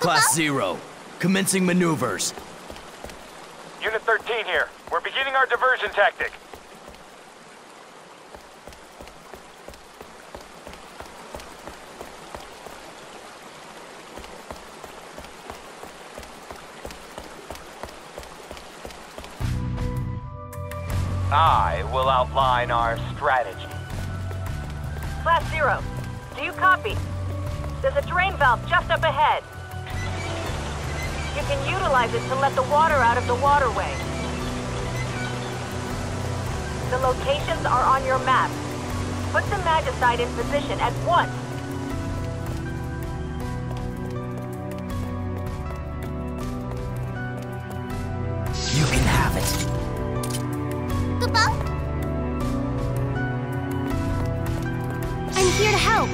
Class Zero, commencing maneuvers. Unit 13 here. We're beginning our diversion tactic. I will outline our strategy. Class Zero, do you copy? There's a drain valve just up ahead. You can utilize it to let the water out of the waterway. The locations are on your map. Put the Magicite in position at once. You can have it. Goodbye. I'm here to help.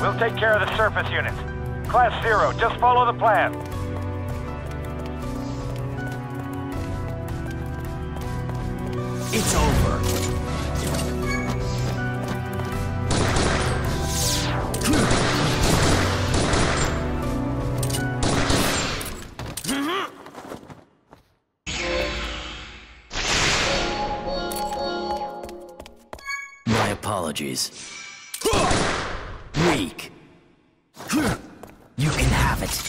We'll take care of the surface units. Class Zero, just follow the plan. It's over. My apologies. Weak. You can have it.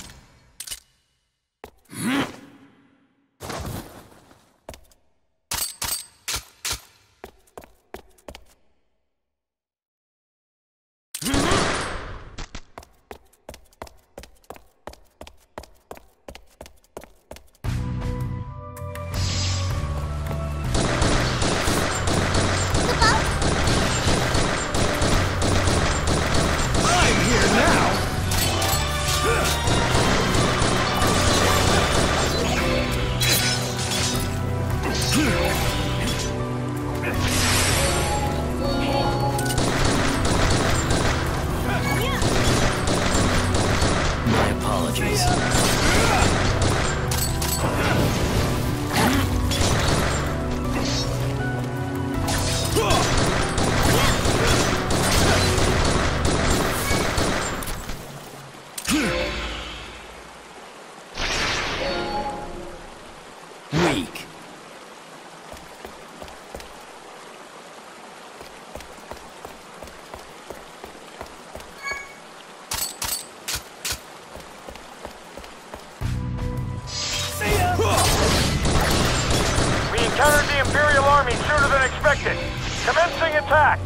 Commencing attack!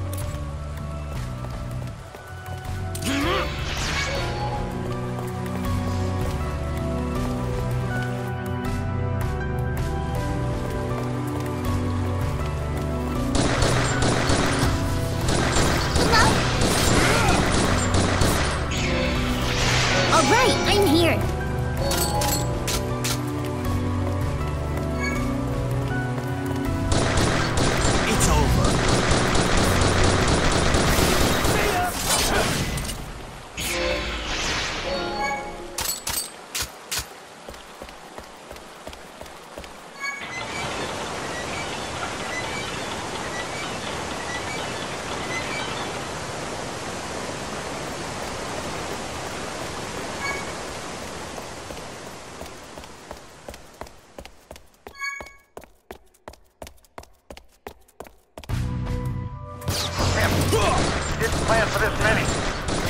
Didn't plan for this many.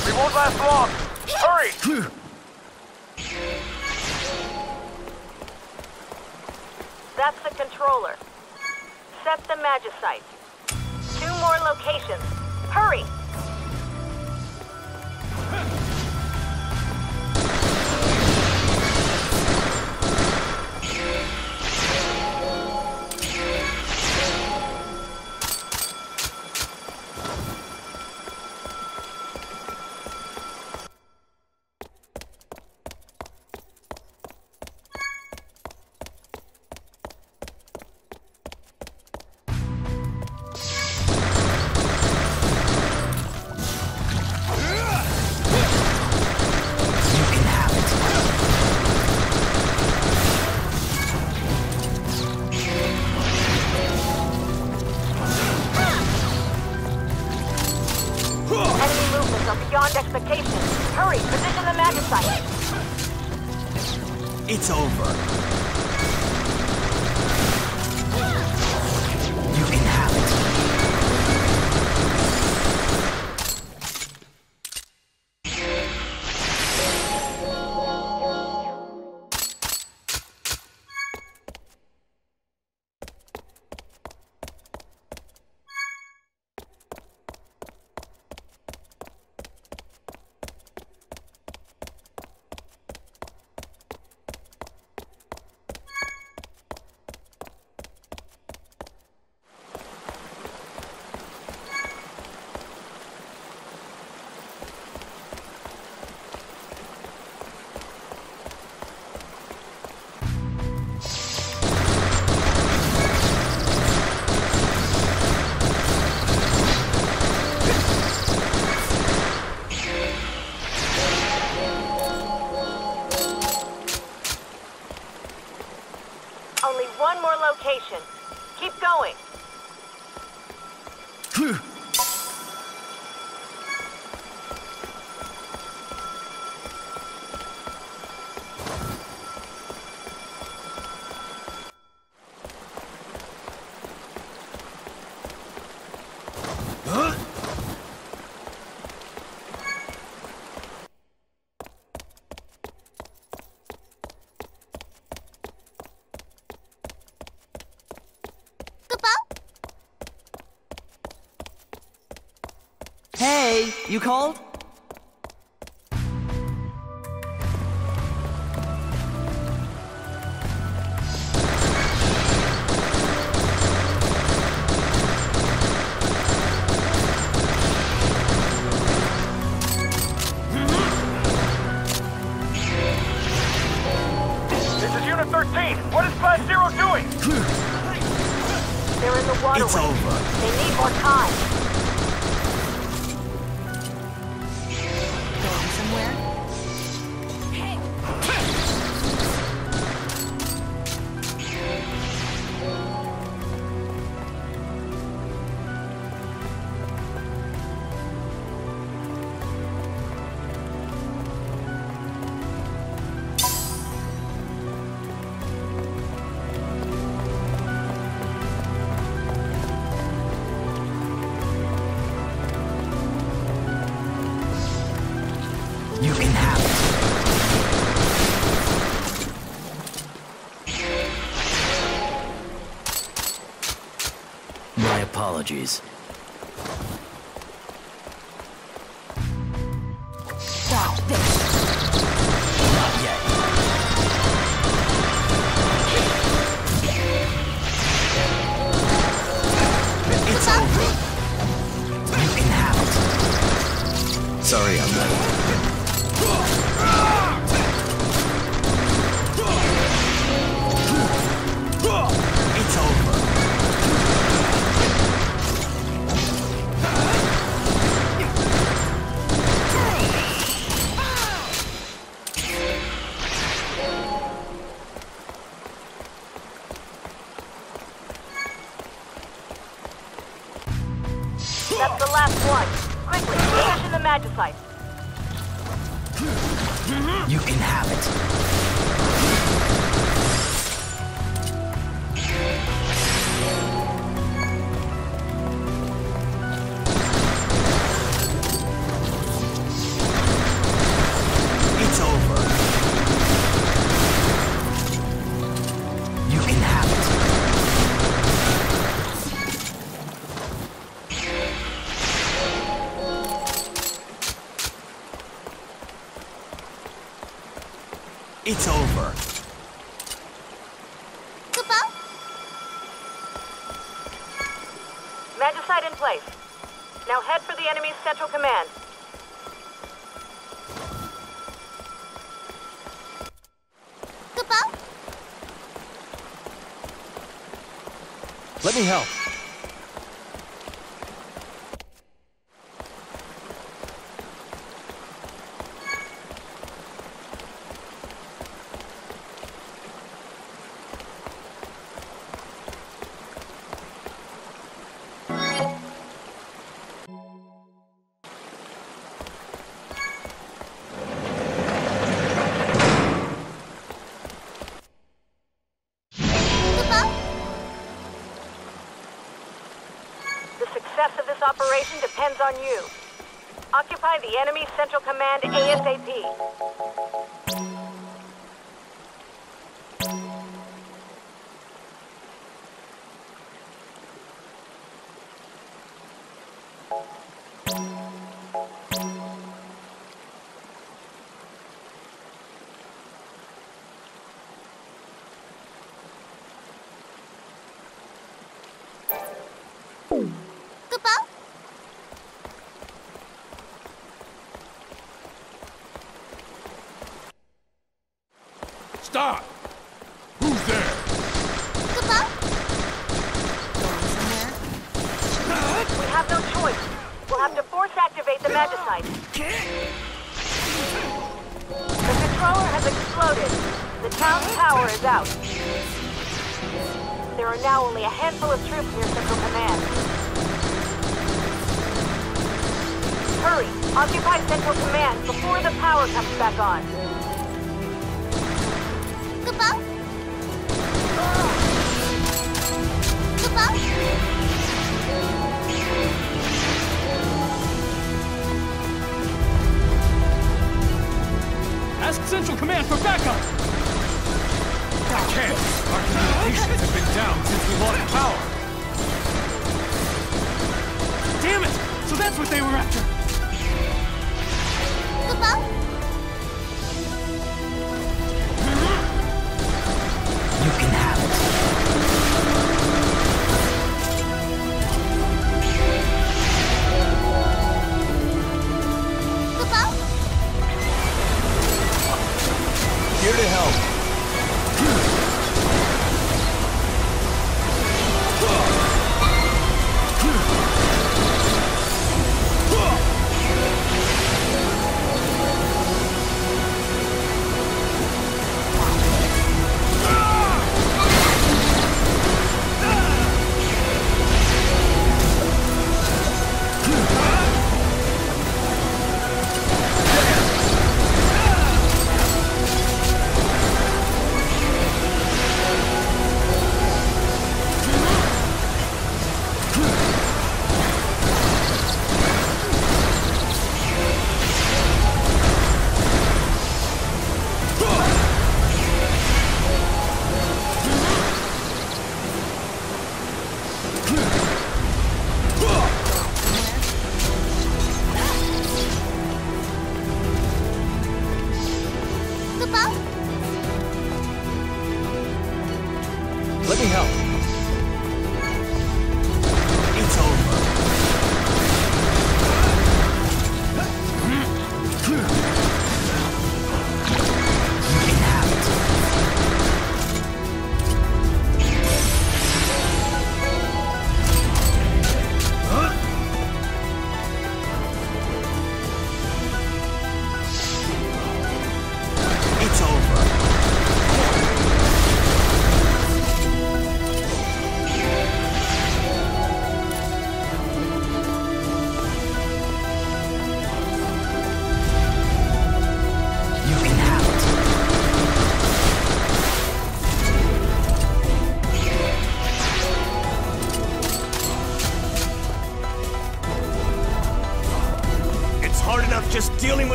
We won't last long. Hurry! That's the controller. Set the Magicite. Two more locations. Hurry! It's over. You can have Keep going. Hey, you called? This is Unit 13. What is Class Zero doing? They're in the waterway. It's over. They need more time. You can have it. My apologies. That's the last one. Quickly, position the Magicite. You can have it. It's over. You can have it. It's over. Goodbye. Magicite in place. Now head for the enemy's Central Command. Goodbye. Let me help. operation depends on you. Occupy the enemy's Central Command ASAP. Stop! Who's there? Goodbye. We have no choice. We'll have to force activate the Magicite. The controller has exploded. The town's power is out. There are now only a handful of troops near Central Command. Hurry! Occupy Central Command before the power comes back on. Ask Central Command for backup! I can't! Our communications have been down since we lost power! Damn it! So that's what they were after! You can have it. Here to help.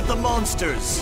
The monsters.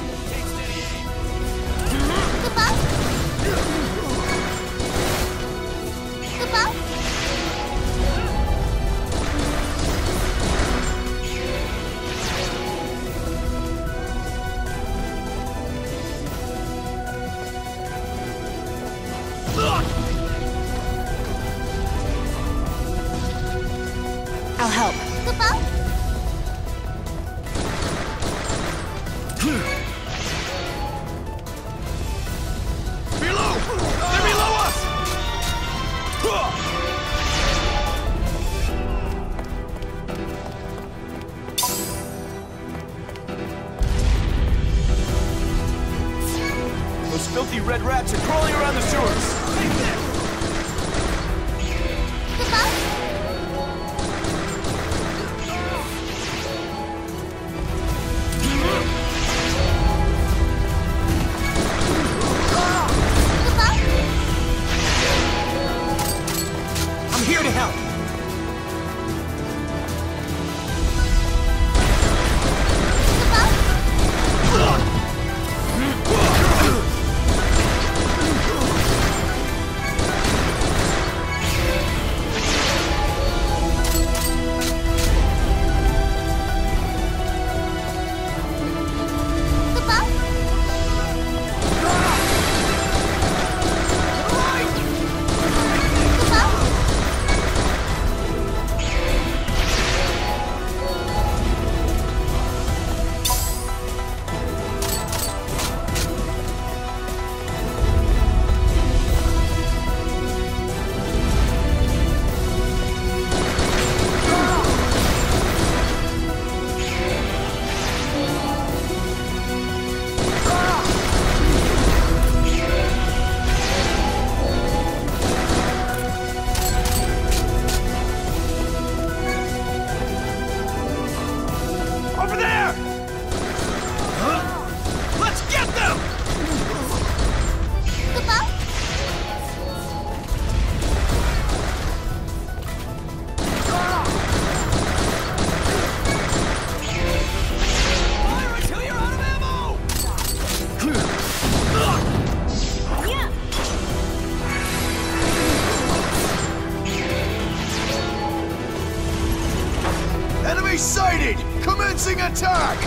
Commencing attack!